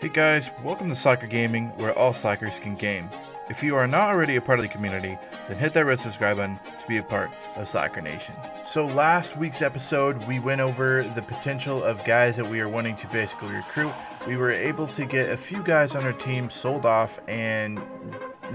Hey guys, welcome to Slacker Gaming, where all Slackers can game. If you are not already a part of the community, then hit that red subscribe button to be a part of Slacker Nation. So last week's episode, we went over the potential of guys that we are wanting to basically recruit. We were able to get a few guys on our team sold off and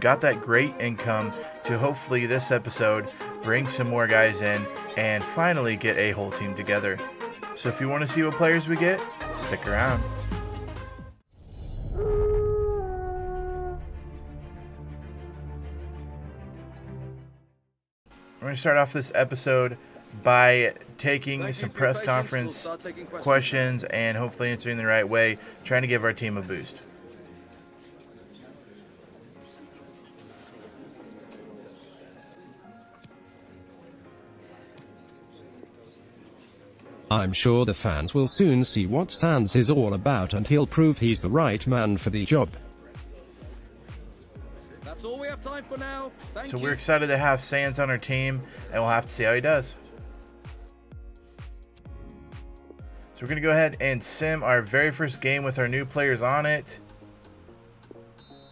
got that great income to hopefully this episode bring some more guys in and finally get a whole team together. So if you want to see what players we get, stick around. We're going to start off this episode by taking some press conference questions and hopefully answering the right way, trying to give our team a boost. I'm sure the fans will soon see what Sands is all about, and he'll prove he's the right man for the job. That's all we have time for now. So we're excited to have Sands on our team, and we'll have to see how he does. So we're going to go ahead and sim our very first game with our new players on it.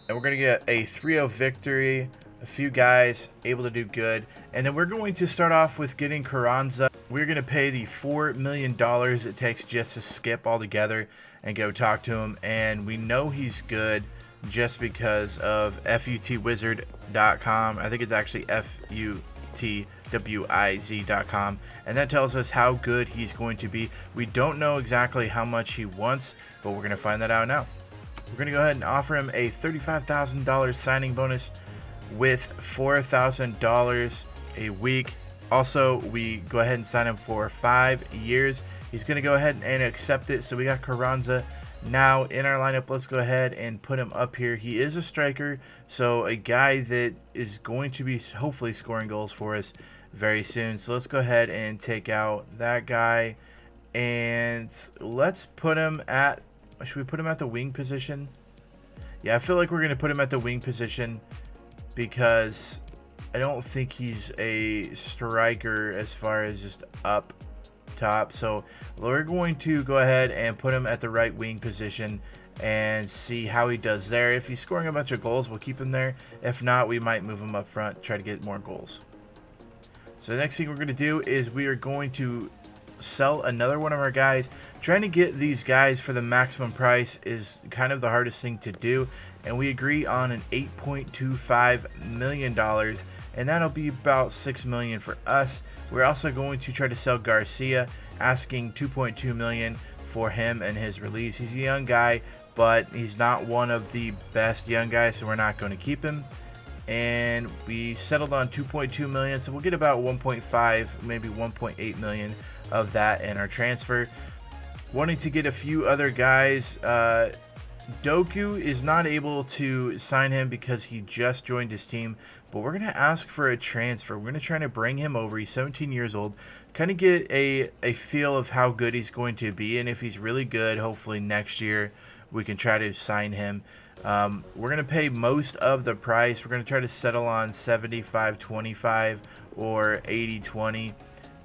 And we're going to get a 3-0 victory, a few guys able to do good. And then we're going to start off with getting Carranza. We're going to pay the $4 million it takes just to skip all together and go talk to him. And we know he's good, just because of futwiz.com. I think it's actually futwiz.com, and that tells us how good he's going to be. We don't know exactly how much he wants, but we're going to find that out now. We're going to go ahead and offer him a $35,000 signing bonus with $4,000 a week. Also, we go ahead and sign him for 5 years. He's going to go ahead and accept it. So we got Carranza now in our lineup. Let's go ahead and put him up here. He is a striker, so a guy that is going to be hopefully scoring goals for us very soon. So let's go ahead and take out that guy, and let's put him at, should we put him at the wing position? Yeah, I feel like we're going to put him at the wing position because I don't think he's a striker as far as just up top. So we're going to go ahead and put him at the right wing position and see how he does there. If he's scoring a bunch of goals, we'll keep him there. If not, we might move him up front, try to get more goals. So the next thing we're going to do is we are going to sell another one of our guys. Trying to get these guys for the maximum price is kind of the hardest thing to do, and we agree on an $8.25 million, and that'll be about $6 million for us. We're also going to try to sell Garcia, asking $2.2 million for him and his release. He's a young guy, but he's not one of the best young guys, so we're not going to keep him. And we settled on 2.2 million, so we'll get about 1.5, maybe 1.8 million of that in our transfer. Wanting to get a few other guys. Doku is not able to sign him because he just joined his team, but we're going to ask for a transfer. We're going to try to bring him over. He's 17 years old. Kind of get a feel of how good he's going to be, and if he's really good, hopefully next year we can try to sign him. We're going to pay most of the price. We're going to try to settle on 75-25 or 80-20.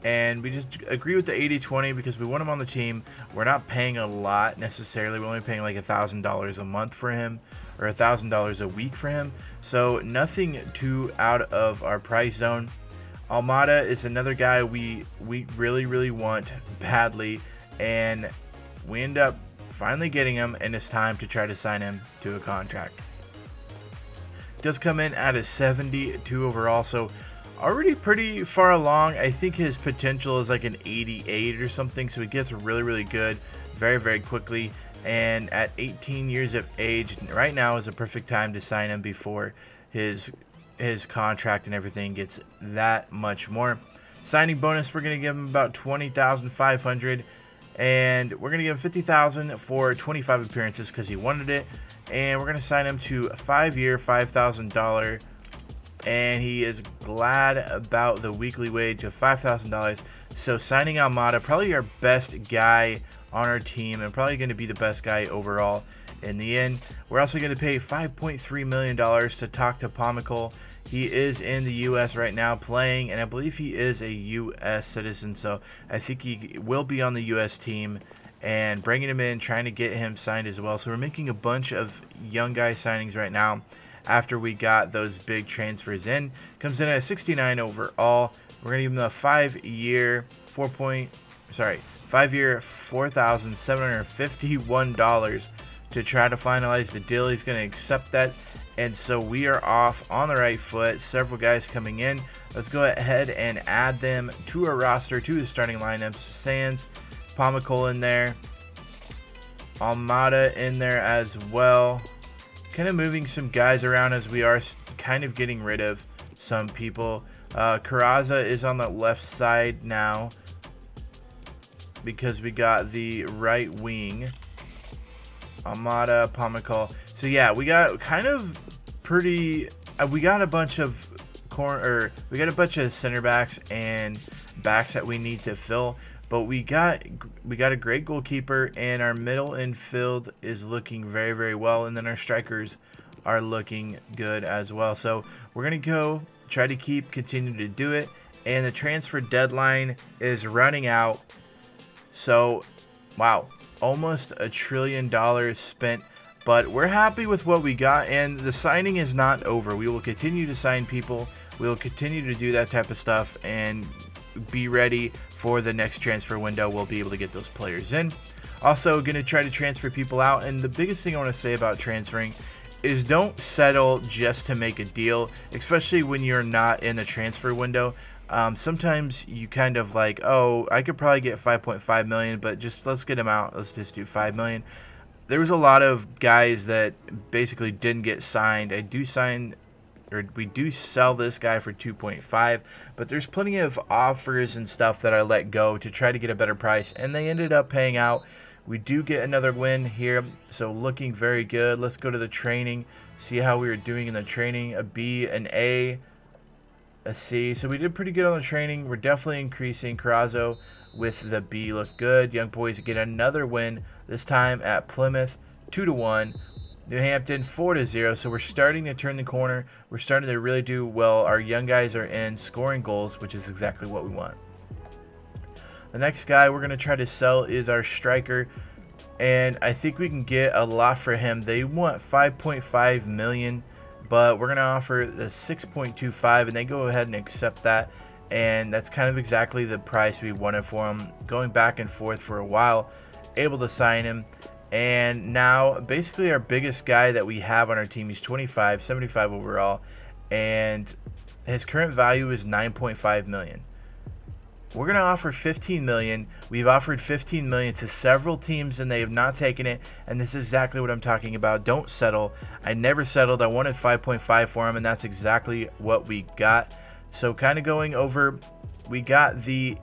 And we just agree with the 80-20 because we want him on the team. We're not paying a lot necessarily. We're only paying like $1,000 a month for him, or $1,000 a week for him. So nothing too out of our price zone. Almada is another guy we really want badly, and we end up finally getting him, and it's time to try to sign him to a contract. Does come in at a 72 overall, so already pretty far along. I think his potential is like an 88 or something, so he gets really good very quickly. And at 18 years of age, right now is a perfect time to sign him before his contract and everything gets that much more. Signing bonus, we're going to give him about 20,500, and we're going to give him 50,000 for 25 appearances because he wanted it. And we're going to sign him to a 5-year, $5,000, and he is glad about the weekly wage of $5,000. So signing Almada, probably our best guy on our team and probably going to be the best guy overall in the end. We're also going to pay $5.3 million to talk to Pomykol. He is in the U.S. right now playing, and I believe he is a U.S. citizen, so I think he will be on the U.S. team and bringing him in, trying to get him signed as well. So we're making a bunch of young guy signings right now after we got those big transfers in. Comes in at 69 overall. We're going to give him the 5-year, 5-year $4,751 to try to finalize the deal. He's going to accept that. And so we are off on the right foot. Several guys coming in. Let's go ahead and add them to our roster, to the starting lineups. Sands, Pomykol in there, Almada in there as well. Kind of moving some guys around as we are kind of getting rid of some people. Carranza is on the left side now because we got the right wing. Almada, Pomykol. So yeah, we got kind of pretty. We got a bunch of we got a bunch of center backs and backs that we need to fill. But we got a great goalkeeper, and our middle infield is looking very, very well. And then our strikers are looking good as well. So we're gonna go try to continue to do it. And the transfer deadline is running out. So wow, almost $1 trillion spent, but we're happy with what we got, and the signing is not over. We will continue to sign people. We'll continue to do that type of stuff and be ready for the next transfer window. We'll be able to get those players in. Also going to try to transfer people out, and the biggest thing I want to say about transferring is don't settle just to make a deal, especially when you're not in the transfer window. Sometimes you kind of like, oh, I could probably get 5.5 million, but just let's get him out. Let's just do 5 million. There was a lot of guys that basically didn't get signed. We do sell this guy for 2.5, but there's plenty of offers and stuff that I let go to try to get a better price, and they ended up paying out. We do get another win here, so looking very good. Let's go to the training, see how we were doing in the training. A B, an A, a C. So we did pretty good on the training. We're definitely increasing. Carrazzo with the B looked good. Young boys get another win, this time at Plymouth, 2-1. New Hampton 4-0, so we're starting to turn the corner. We're starting to really do well. Our young guys are in scoring goals, which is exactly what we want. The next guy we're going to try to sell is our striker, and I think we can get a lot for him. They want 5.5 million, but we're going to offer the 6.25, and they go ahead and accept that, and that's kind of exactly the price we wanted for him. Going back and forth for a while, able to sign him. And now basically our biggest guy that we have on our team, he's 25, 75 overall, and his current value is 9.5 million. We're going to offer 15 million. We've offered 15 million to several teams and they have not taken it. And this is exactly what I'm talking about. Don't settle. I never settled. I wanted 5.5 for him, and that's exactly what we got. So kind of going over, we got in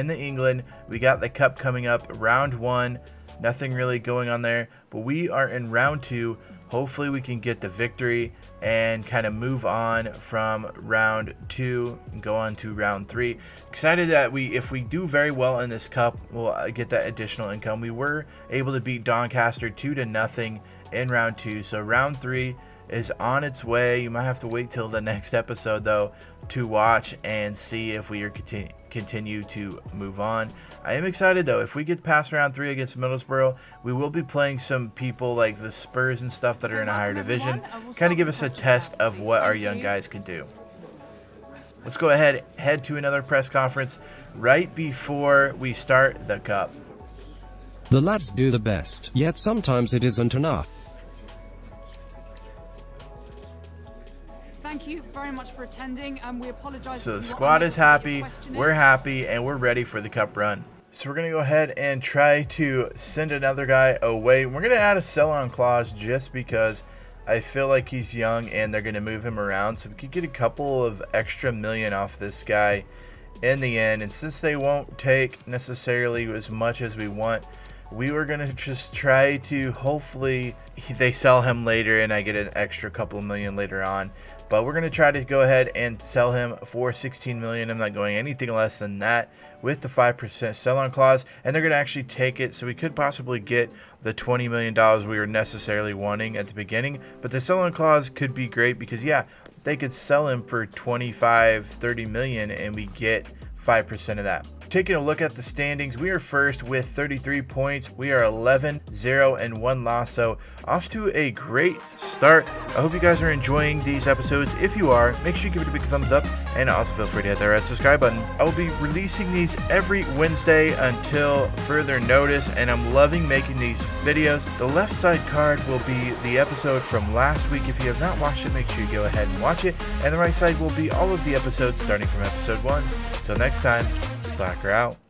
England, we got the cup coming up, round 1. Nothing really going on there, but we are in round 2. Hopefully we can get the victory and kind of move on from round 2 and go on to round 3. Excited that if we do very well in this cup, we'll get that additional income. We were able to beat Doncaster 2-0 in round 2. So round 3 is on its way. You might have to wait till the next episode though to watch and see if we are continue to move on. I am excited though. If we get past round 3 against Middlesbrough, we will be playing some people like the Spurs and stuff that are in a higher division. Kind of give us a test of what our young guys can do. Let's go ahead, head to another press conference right before we start the cup. The lads do the best, yet sometimes it isn't enough. Thank you very much for attending, and we apologize. So the squad is happy, we're happy, and we're ready for the cup run. So we're going to go ahead and try to send another guy away. We're going to add a sell-on clause just because I feel like he's young and they're going to move him around. So we could get a couple of extra million off this guy in the end. And since they won't take necessarily as much as we want, we were going to just try to hopefully they sell him later and I get an extra couple million later on. But we're going to try to go ahead and sell him for 16 million. I'm not going anything less than that with the 5% sell-on clause. And they're going to actually take it. So we could possibly get the $20 million we were necessarily wanting at the beginning. But the sell-on clause could be great because, yeah, they could sell him for 25, 30 million and we get 5% of that. Taking a look at the standings, we are first with 33 points. We are 11-0-1 loss, so off to a great start. I hope you guys are enjoying these episodes. If you are, make sure you give it a big thumbs up, and also feel free to hit that red subscribe button. I will be releasing these every Wednesday until further notice, and I'm loving making these videos. The left side card will be the episode from last week. If you have not watched it, make sure you go ahead and watch it, and the right side will be all of the episodes starting from episode 1. Till next time, Slacker out.